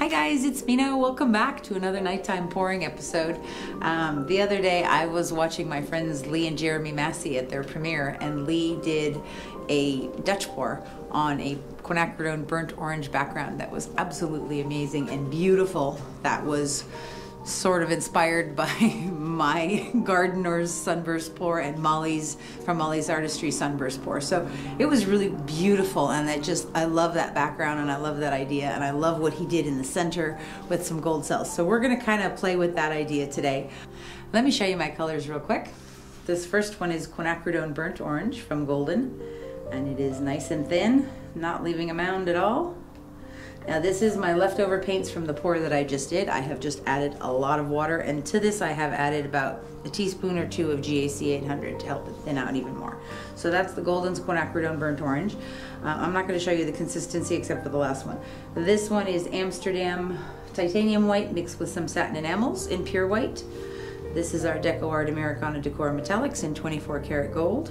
Hi guys, it's Mina. Welcome back to another nighttime pouring episode. The other day I was watching my friends Lee and Jeremy Massey at their premiere, and Lee did a Dutch pour on a Quinacridone burnt orange background that was absolutely amazing and beautiful. That was sort of inspired by my gardener's sunburst pour and Molly's Artistry sunburst pour. So it was really beautiful, and that just, I love that background and I love that idea, and I love what he did in the center with some gold cells. So we're gonna kind of play with that idea today. Let me show you my colors real quick. This first one is Quinacridone Burnt Orange from Golden, and it is nice and thin, not leaving a mound at all. Now this is my leftover paints from the pour that I just did. I have just added a lot of water, and to this I have added about a teaspoon or two of GAC 800 to help it thin out even more. So that's the Golden's Quinacridone Burnt Orange. I'm not going to show you the consistency except for the last one. This one is Amsterdam Titanium White mixed with some Satin Enamels in Pure White. This is our DecoArt Americana Decor Metallics in 24 karat gold.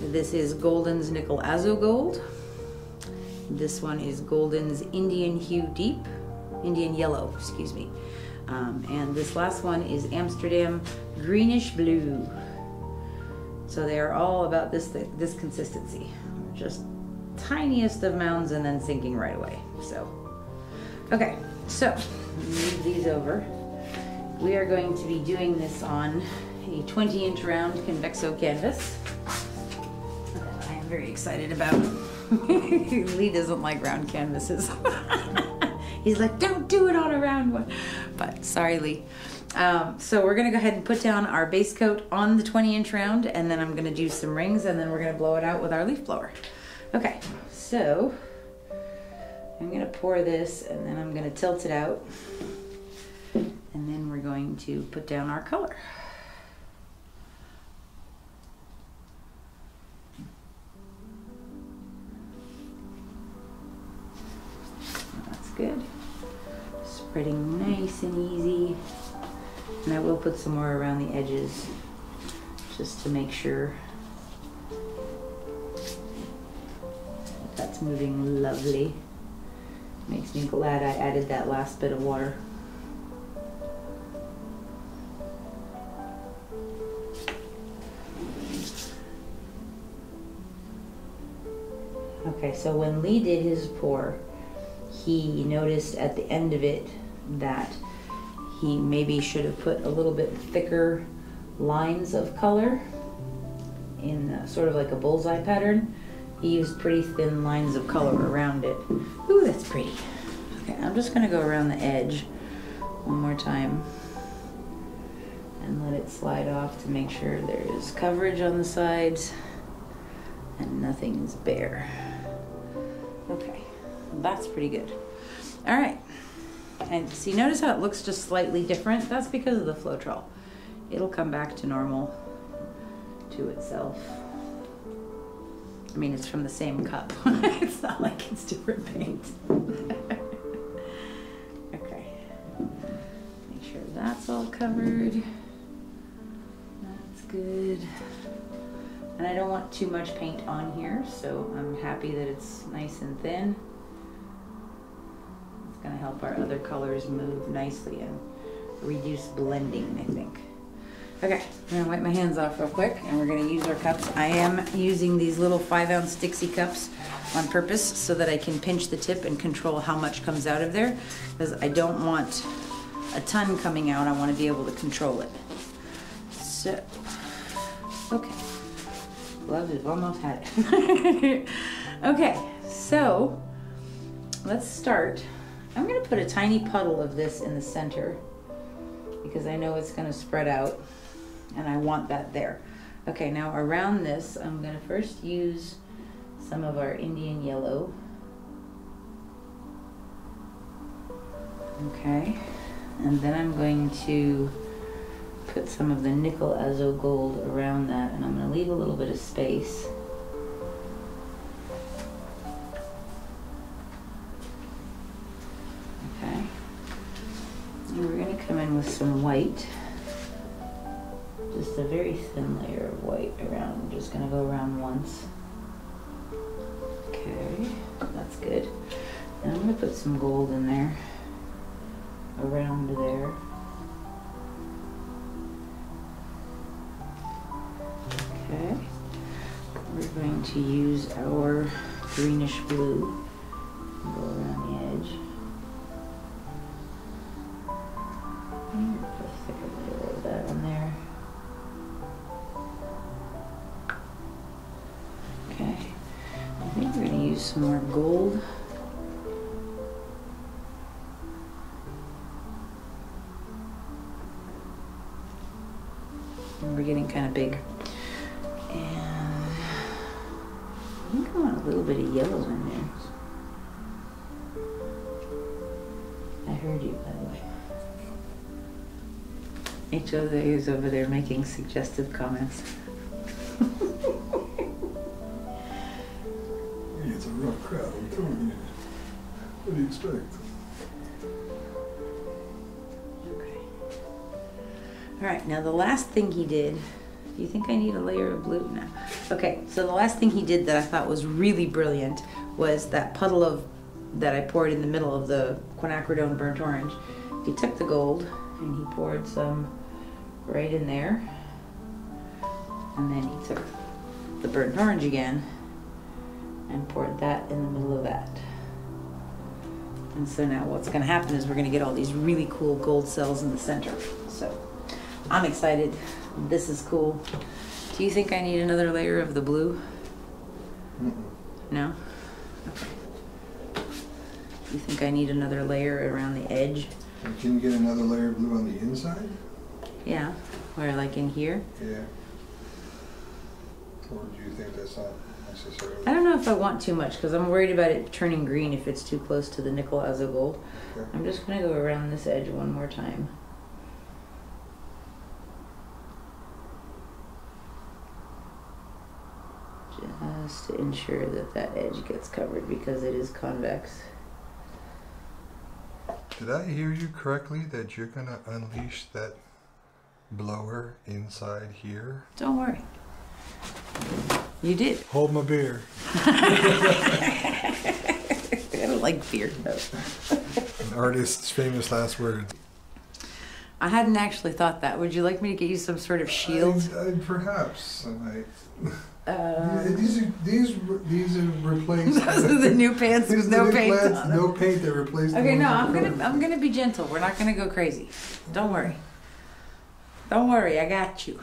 This is Golden's Nickel Azo Gold. This one is Golden's Indian Hue Deep, Indian Yellow, excuse me. And this last one is Amsterdam Greenish Blue. So they are all about this consistency. Just tiniest of mounds and then sinking right away. So, okay, so move these over. We are going to be doing this on a 20-inch round convexo canvas that I am very excited about. Lee doesn't like round canvases. He's like, don't do it on a round one. But sorry, Lee. So we're gonna go ahead and put down our base coat on the 20-inch round, and then I'm gonna do some rings, and then we're gonna blow it out with our leaf blower. Okay, so I'm gonna pour this, and then I'm gonna tilt it out, and then we're going to put down our color. Good. Spreading nice and easy. And I will put some more around the edges just to make sure that's moving lovely. Makes me glad I added that last bit of water. Okay, so when Lee did his pour, he noticed at the end of it that he maybe should have put a little bit thicker lines of color in sort of like a bullseye pattern. He used pretty thin lines of color around it. Ooh, that's pretty. Okay, I'm just gonna go around the edge one more time and let it slide off to make sure there is coverage on the sides and nothing is bare. Okay. That's pretty good. All right, and see, notice how it looks just slightly different? That's because of the Floetrol. It'll come back to normal to itself. I mean, it's from the same cup. It's not like it's different paint. Okay, make sure that's all covered. That's good. And I don't want too much paint on here, so I'm happy that it's nice and thin. Going to help our other colors move nicely and reduce blending, I think. Okay, I'm going to wipe my hands off real quick, and we're going to use our cups. I am using these little 5-ounce Dixie cups on purpose so that I can pinch the tip and control how much comes out of there, because I don't want a ton coming out. I want to be able to control it. So, okay. Gloves have almost had it. Okay, so let's start. I'm going to put a tiny puddle of this in the center because I know it's going to spread out and I want that there. Okay, now around this, I'm going to first use some of our Indian yellow. Okay, and then I'm going to put some of the Nickel Azo Gold around that, and I'm going to leave a little bit of space. With some white, just a very thin layer of white around. I'm just gonna go around once. Okay, that's good. Now I'm gonna put some gold in there. around there. Okay, we're going to use our greenish blue and go around the edge. And put a thicker layer of that on there. Okay, I think we're going to use some more gold. And we're getting kind of big. And I think I want a little bit of yellow in there. I heard you, by the way. Each of you is over there making suggestive comments. It's a rough crowd, I'm telling you. What do you expect? Okay. All right, now the last thing he did. Do you think I need a layer of blue? No. Okay, so the last thing he did that I thought was really brilliant was that puddle of that I poured in the middle of the Quinacridone Burnt Orange. He took the gold and he poured some right in there, and then he took the burnt orange again and poured that in the middle of that. And so now what's going to happen is we're going to get all these really cool gold cells in the center. So I'm excited. This is cool. Do you think I need another layer of the blue? No? Okay. You think I need another layer around the edge? Can you get another layer of blue on the inside? Yeah, or like in here? Yeah. Or do you think that's not necessarily? I don't know if I want too much because I'm worried about it turning green if it's too close to the nickel azo gold. Okay. I'm just going to go around this edge one more time. Just to ensure that that edge gets covered because it is convex. Did I hear you correctly that you're going to unleash that blower inside here? Don't worry. You did. Hold my beer. I don't like beer, though. An artist's famous last words. I hadn't actually thought that. Would you like me to get you some sort of shield? Perhaps I might. These are replaced. Those are the new pants with no paint on them. No paint. They replaced. Okay, no, I'm gonna be gentle. We're not gonna go crazy. Don't worry. Don't worry. I got you.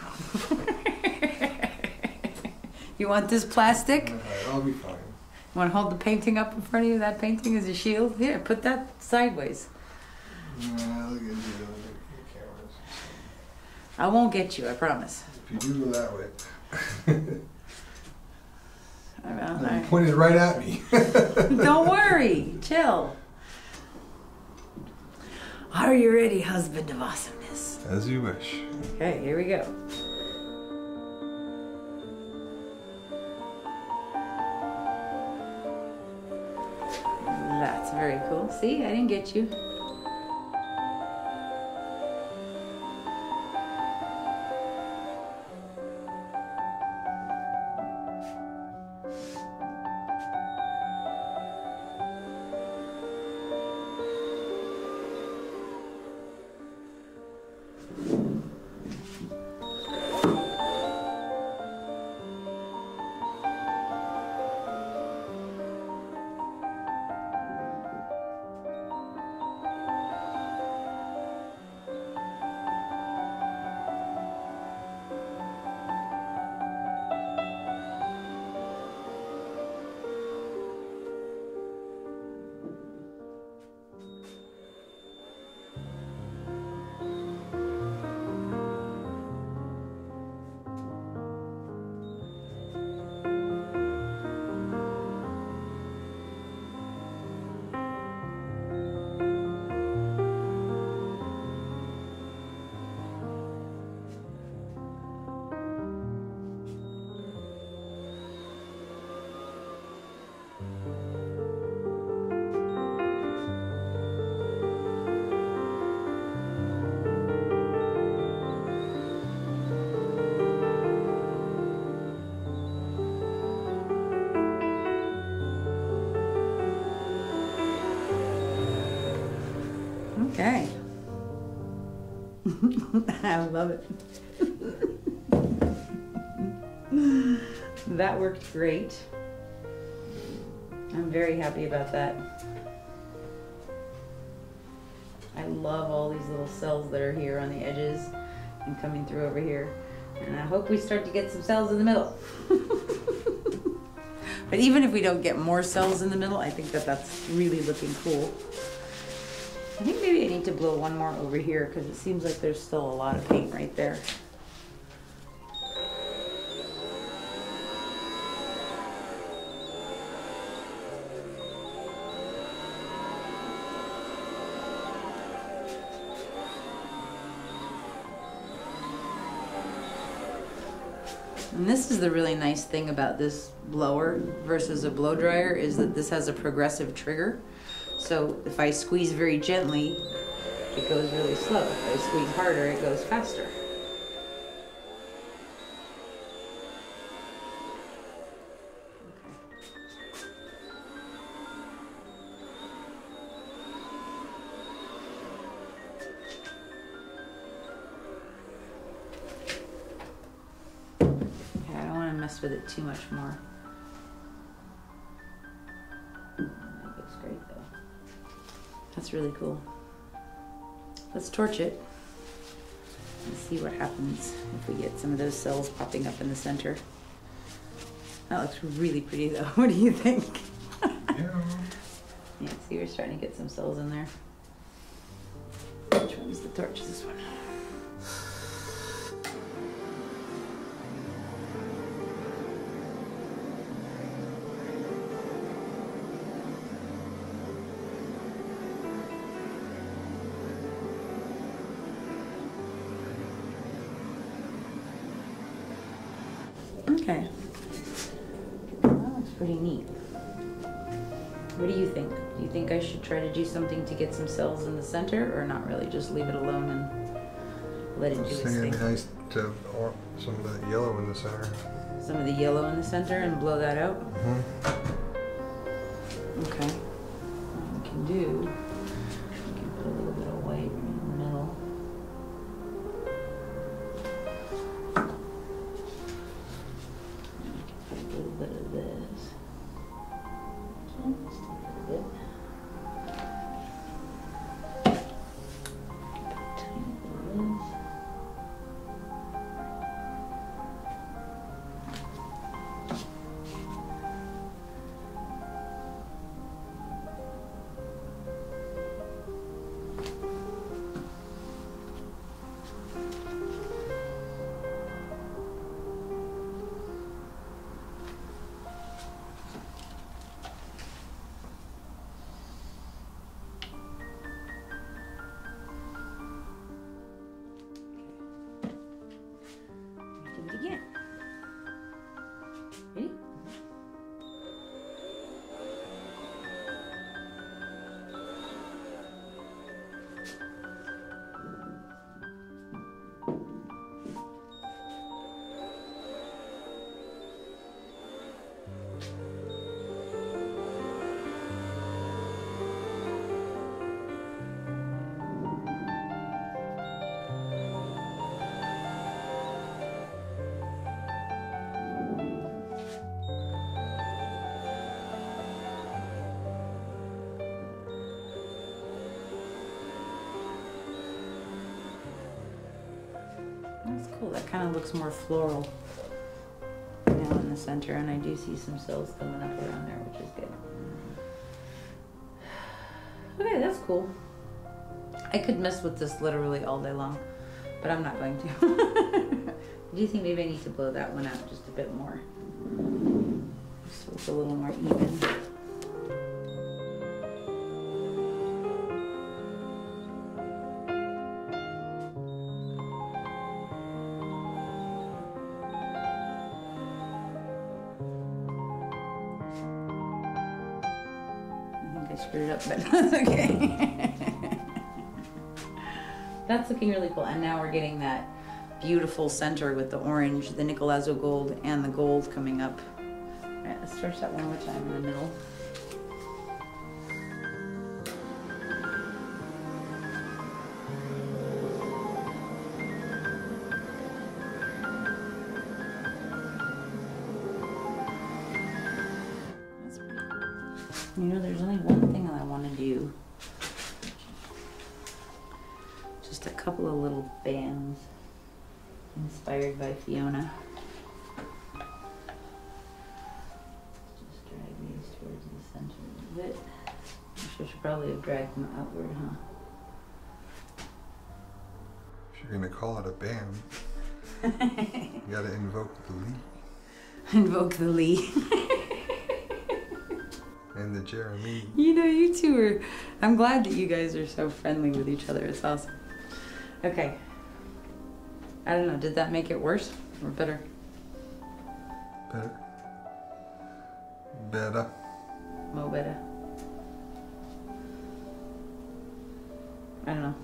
You want this plastic? All right, I'll be fine. You want to hold the painting up in front of you? That painting is a shield. Here, put that sideways. Nah, look at you. I won't get you. I promise. If you do go that way. Right. You pointed right at me. Don't worry. Chill. Are you ready, husband of awesomeness? As you wish. Okay, here we go. That's very cool. See, I didn't get you. Okay. I love it. That worked great. I'm very happy about that. I love all these little cells that are here on the edges and coming through over here. And I hope we start to get some cells in the middle. But even if we don't get more cells in the middle, I think that that's really looking cool. I think maybe I need to blow one more over here because it seems like there's still a lot of paint right there. And this is the really nice thing about this blower versus a blow dryer is that this has a progressive trigger. So if I squeeze very gently, it goes really slow. If I squeeze harder, it goes faster. With it too much more. That looks great though. That's really cool. Let's torch it and see what happens if we get some of those cells popping up in the center. That looks really pretty though. What do you think? Yeah. Yeah, see, we're starting to get some cells in there. Which one's the torch? This one. Okay, that looks pretty neat. What do you think? Do you think I should try to do something to get some cells in the center, or not really? Just leave it alone and let it do its thing? I think it'd be nice to have some of that yellow in the center. Some of the yellow in the center and blow that out? Mm-hmm. Okay. What we can do, we can put a little bit of white in the middle. Cool, that kind of looks more floral now in the center, and I do see some cells coming up around there, which is good. Okay, that's cool. I could mess with this literally all day long, but I'm not going to. Do you think maybe I need to blow that one out just a bit more? So it's a little more even. It up, but that's okay. That's looking really cool, and now we're getting that beautiful center with the orange, the nickel azo gold, and the gold coming up. All right, let's stretch that one more time in the middle. You know, there's only one thing that I want to do. Just a couple of little bands inspired by Fiona. Just drag these towards the center a bit. I should probably have dragged them outward, huh? If you're gonna call it a band, you gotta invoke the Lee. Invoke the Lee. And the Jeremy. You know, you two are... I'm glad that you guys are so friendly with each other. It's awesome. Okay. I don't know, did that make it worse or better? Better. Better. Mo better. I don't know.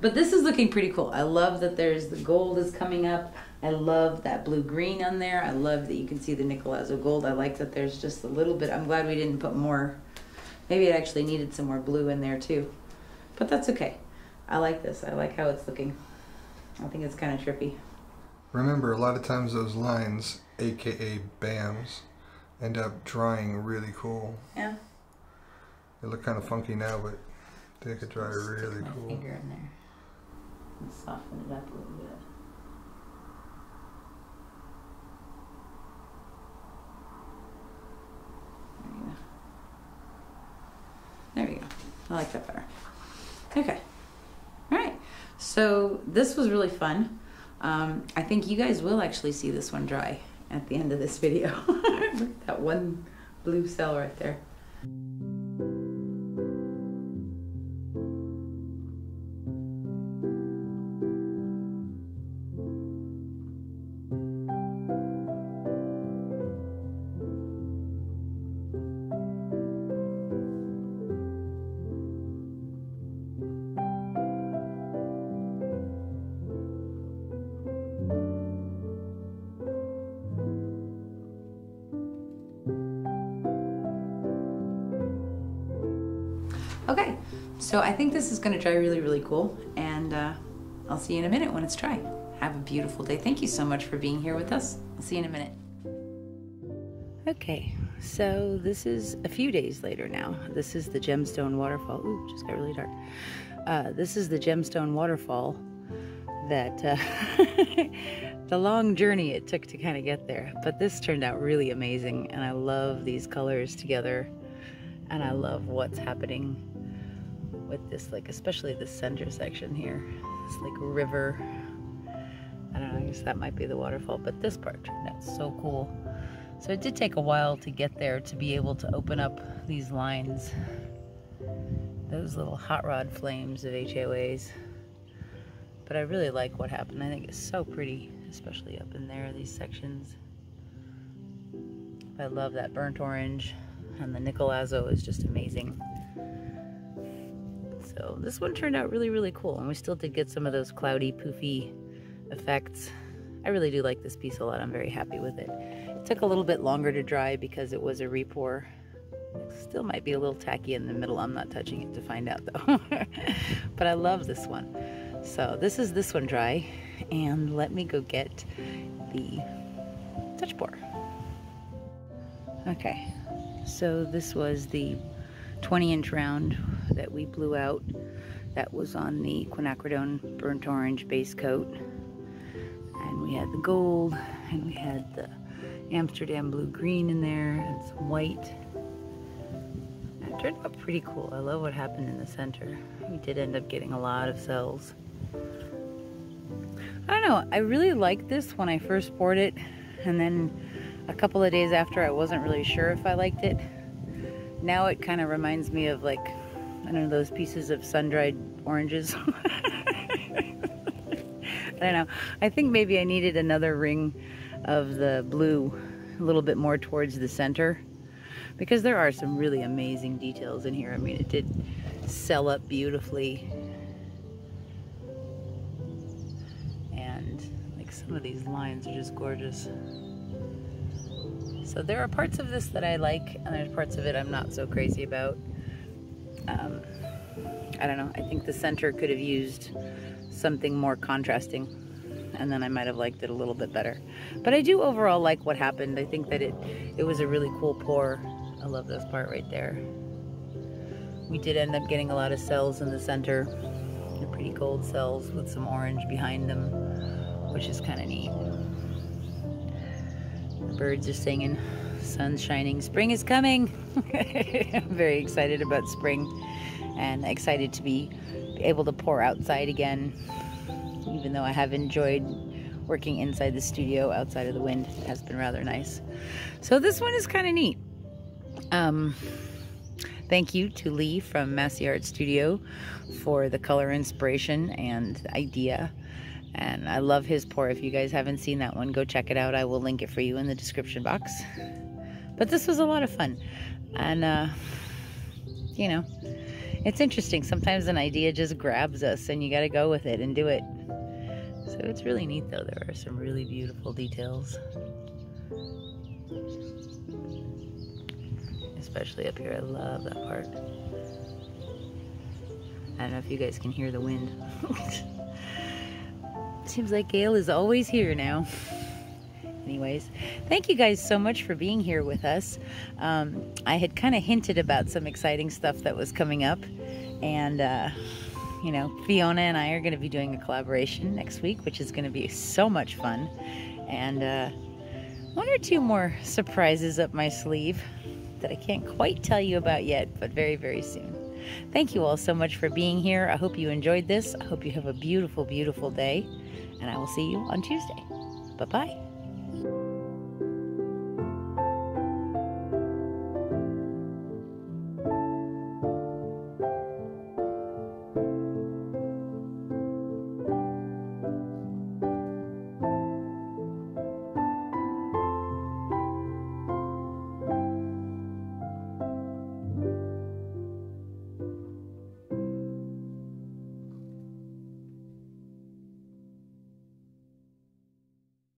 But this is looking pretty cool. I love that there's the gold is coming up. I love that blue-green on there. I love that you can see the Nickel Azo Gold. I like that there's just a little bit. I'm glad we didn't put more. Maybe it actually needed some more blue in there too. But that's okay. I like this. I like how it's looking. I think it's kind of trippy. Remember, a lot of times those lines, aka BAMs, end up drying really cool. Yeah. They look kind of funky now, but they could dry really cool. Stick my finger in there and soften it up a little bit. There we go. I like that better. Okay. All right. So this was really fun. I think you guys will actually see this one dry at the end of this video. That one blue cell right there. Okay, so I think this is going to dry really, really cool, and I'll see you in a minute when it's dry. Have a beautiful day. Thank you so much for being here with us. I'll see you in a minute. Okay, so this is a few days later now. This is the Gemstone Waterfall. Ooh, just got really dark. This is the Gemstone Waterfall that, the long journey it took to kind of get there, but this turned out really amazing, and I love these colors together, and I love what's happening with this, like especially the center section here. It's like a river. I don't know, I guess that might be the waterfall, but this part turned out so cool. So it did take a while to get there to be able to open up these lines. Those little hot rod flames of HOAs. But I really like what happened. I think it's so pretty, especially up in there, these sections. I love that burnt orange, and the Nickel Azo is just amazing. So this one turned out really, really cool, and we still did get some of those cloudy, poofy effects. I really do like this piece a lot. I'm very happy with it. It took a little bit longer to dry because it was a repour. It still might be a little tacky in the middle. I'm not touching it to find out though. But I love this one. So this is this one dry, and let me go get the touch pour. Okay, so this was the 20-inch round that we blew out. That was on the Quinacridone Burnt Orange base coat. And we had the gold, and we had the Amsterdam blue-green in there, and some white. And it turned out pretty cool. I love what happened in the center. We did end up getting a lot of cells. I don't know, I really liked this when I first poured it, and then a couple of days after I wasn't really sure if I liked it. Now it kind of reminds me of, like, I don't know, those pieces of sun-dried oranges. I don't know. I think maybe I needed another ring of the blue a little bit more towards the center, because there are some really amazing details in here. I mean, it did sell up beautifully. And like some of these lines are just gorgeous. So there are parts of this that I like, and there's parts of it I'm not so crazy about. I don't know, I think the center could have used something more contrasting, and then I might have liked it a little bit better. But I do overall like what happened. I think that it was a really cool pour. I love this part right there. We did end up getting a lot of cells in the center. They're pretty gold cells with some orange behind them, which is kind of neat. The birds are singing, sun's shining, spring is coming. I'm very excited about spring and excited to be able to pour outside again, even though I have enjoyed working inside the studio. Outside of the wind has been rather nice. So this one is kind of neat. Thank you to Lee from Masse Art Studio for the color inspiration and the idea. And I love his pour. If you guys haven't seen that one, go check it out. I will link it for you in the description box. But this was a lot of fun. And, you know, it's interesting. Sometimes an idea just grabs us and you got to go with it and do it. So it's really neat, though. There are some really beautiful details, especially up here. I love that part. I don't know if you guys can hear the wind. Seems like Gale is always here now. Anyways, thank you guys so much for being here with us. I had kind of hinted about some exciting stuff that was coming up, and you know, Fiona and I are going to be doing a collaboration next week, which is going to be so much fun, and one or two more surprises up my sleeve that I can't quite tell you about yet, but very, very soon. Thank you all so much for being here. I hope you enjoyed this. I hope you have a beautiful, beautiful day, and I will see you on Tuesday. Bye-bye.